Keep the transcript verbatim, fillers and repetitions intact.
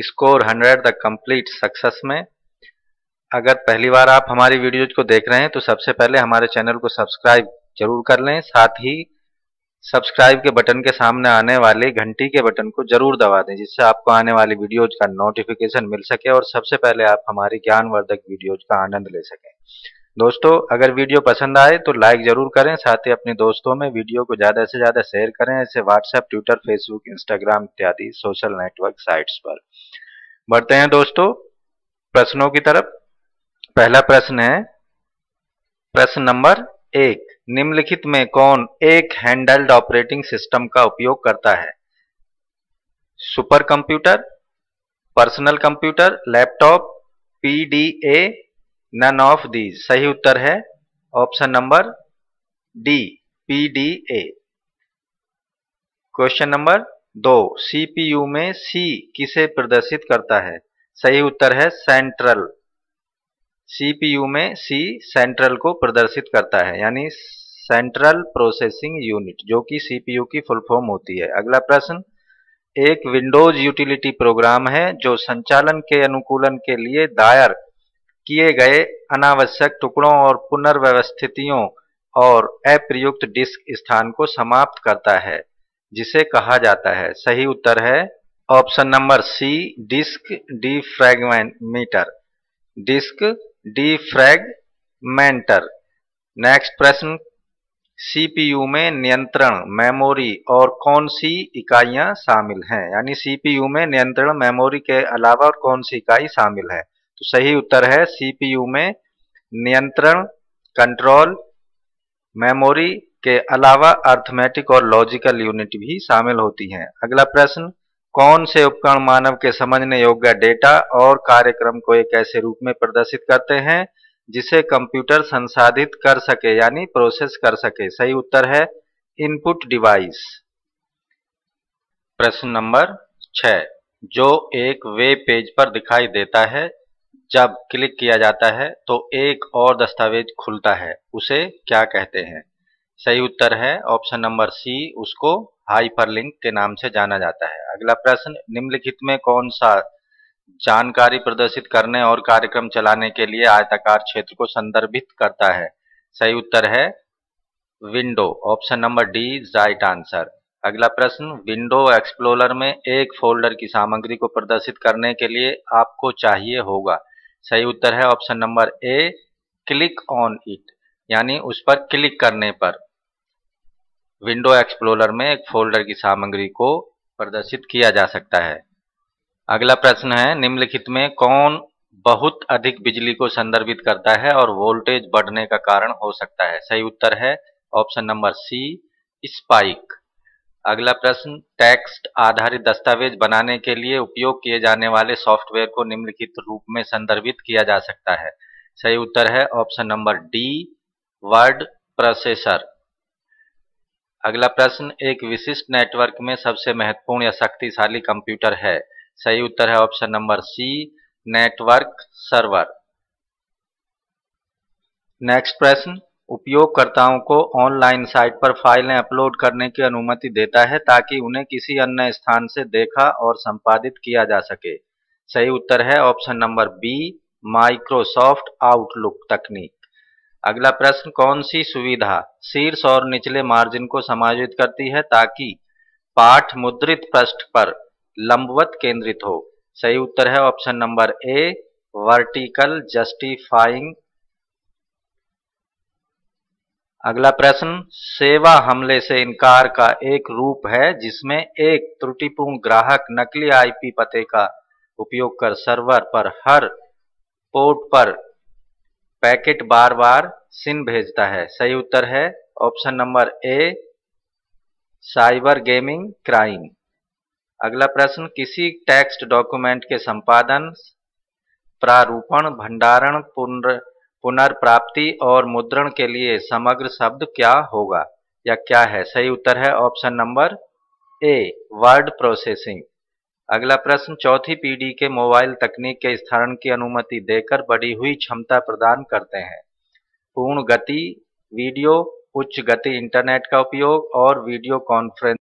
Score hundred the complete success में। अगर पहली बार आप हमारी वीडियोज को देख रहे हैं तो सबसे पहले हमारे चैनल को सब्सक्राइब जरूर कर लें, साथ ही सब्सक्राइब के बटन के सामने आने वाले घंटी के बटन को जरूर दबा दें, जिससे आपको आने वाली वीडियोज का नोटिफिकेशन मिल सके और सबसे पहले आप हमारी ज्ञानवर्धक वीडियोज का आनंद ले सकें। दोस्तों, अगर वीडियो पसंद आए तो लाइक जरूर करें, साथ ही अपने दोस्तों में वीडियो को ज़्यादा से ज़्यादा शेयर करें, ऐसे व्हाट्सएप, ट्विटर, फेसबुक, इंस्टाग्राम इत्यादि सोशल नेटवर्क साइट्स पर। बढ़ते हैं दोस्तों प्रश्नों की तरफ। पहला प्रश्न है प्रश्न नंबर एक, निम्नलिखित में कौन एक हैंडल्ड ऑपरेटिंग सिस्टम का उपयोग करता है? Super computer, personal computer, laptop, PDA, none of these. सही उत्तर है option number D PDA. Question number दो, सीपीयू में सी किसे प्रदर्शित करता है? सही उत्तर है सेंट्रल। सीपीयू में सी सेंट्रल को प्रदर्शित करता है, यानी सेंट्रल प्रोसेसिंग यूनिट, जो कि सीपीयू की फुल फॉर्म होती है। अगला प्रश्न, एक विंडोज यूटिलिटी प्रोग्राम है जो संचालन के अनुकूलन के लिए दायर किए गए अनावश्यक टुकड़ों और पुनर्व्यवस्थितियों और अप्रयुक्त डिस्क स्थान को समाप्त करता है, जिसे कहा जाता है? सही उत्तर है option number C disk defragmenter, disk defragmenter. Next प्रश्न, सीपीयू में नियंत्रण, मेमोरी और कौन सी इकाइयां शामिल हैं? यानी सीपीयू में नियंत्रण, मेमोरी के अलावा और कौन सी इकाई शामिल है? तो सही उत्तर है सीपीयू में नियंत्रण, कंट्रोल, मेमोरी के अलावा अर्थमेटिक और लॉजिकल यूनिट भी शामिल होती हैं। अगला प्रश्न, कौन से उपकरण मानव के समझने योग्य डेटा और कार्यक्रम को एक ऐसे रूप में प्रदर्शित करते हैं जिसे कंप्यूटर संसाधित कर सके, यानी प्रोसेस कर सके? सही उत्तर है इनपुट डिवाइस। प्रश्न नंबर छह, जो एक वेब पेज पर दिखाई देता है जब क्लिक किया जाता है तो एक और दस्तावेज खुलता है, उसे क्या कहते हैं? सही उत्तर है ऑप्शन नंबर सी, उसको हाइपरलिंक के नाम से जाना जाता है। अगला प्रश्न, निम्नलिखित में कौन सा जानकारी प्रदर्शित करने और कार्यक्रम चलाने के लिए आयताकार क्षेत्र को संदर्भित करता है? सही उत्तर है window, option number D right answer. अगला प्रश्न, विंडो एक्सप्लोरर में एक फोल्डर की सामग्री को प्रदर्शित करने के लिए आपको चाहिए होगा। सही उत्तर है option number A click on it, यानी उस पर क्लिक करने पर विंडो एक्सप्लोरर में एक फोल्डर की सामग्री को प्रदर्शित किया जा सकता है। अगला प्रश्न है, निम्नलिखित में कौन बहुत अधिक बिजली को संदर्भित करता है और वोल्टेज बढ़ने का कारण हो सकता है? सही उत्तर है ऑप्शन नंबर सी स्पाइक। अगला प्रश्न, टेक्स्ट आधारित दस्तावेज बनाने के लिए उपयोग किए जाने वाले सॉफ्टवेयर को निम्नलिखित रूप में संदर्भित किया जा सकता है? सही उत्तर है option number D word processor. अगला प्रश्न, एक विशिष्ट नेटवर्क में सबसे महत्वपूर्ण या शक्तिशाली कंप्यूटर है? सही उत्तर है option number C network server. Next प्रश्न, उपयोगकर्ताओं को ऑनलाइन साइट पर फाइलें अपलोड करने की अनुमति देता है ताकि उन्हें किसी अन्य स्थान से देखा और संपादित किया जा सके। सही उत्तर है option number B Microsoft Outlook तकनीक। अगला प्रश्न, कौन सी सुविधा शीर्ष और निचले मार्जिन को समायोजित करती है ताकि पाठ मुद्रित पृष्ठ पर लंबवत केंद्रित हो? सही उत्तर है option number A vertical justifying. अगला प्रश्न, सेवा हमले से इनकार का एक रूप है जिसमें एक त्रुटिपूर्ण ग्राहक नकली आईपी पते का उपयोग कर सर्वर पर हर पोर्ट पर पैकेट बार बार सिन भेजता है। सही उत्तर है option number A cyber gaming crime. अगला प्रश्न, किसी टेक्स्ट डॉक्यूमेंट के संपादन, प्रारूपण, भंडारण, पुनर् पुनर्प्राप्ति और मुद्रण के लिए समग्र शब्द क्या होगा या क्या है? सही उत्तर है option number A word processing. अगला प्रश्न, चौथी पीढ़ी के मोबाइल तकनीक के स्थान की अनुमति देकर बढ़ी हुई क्षमता प्रदान करते हैं। पूर्ण गति वीडियो, उच्च गति इंटरनेट का उपयोग और वीडियो कॉन्फ्रेंस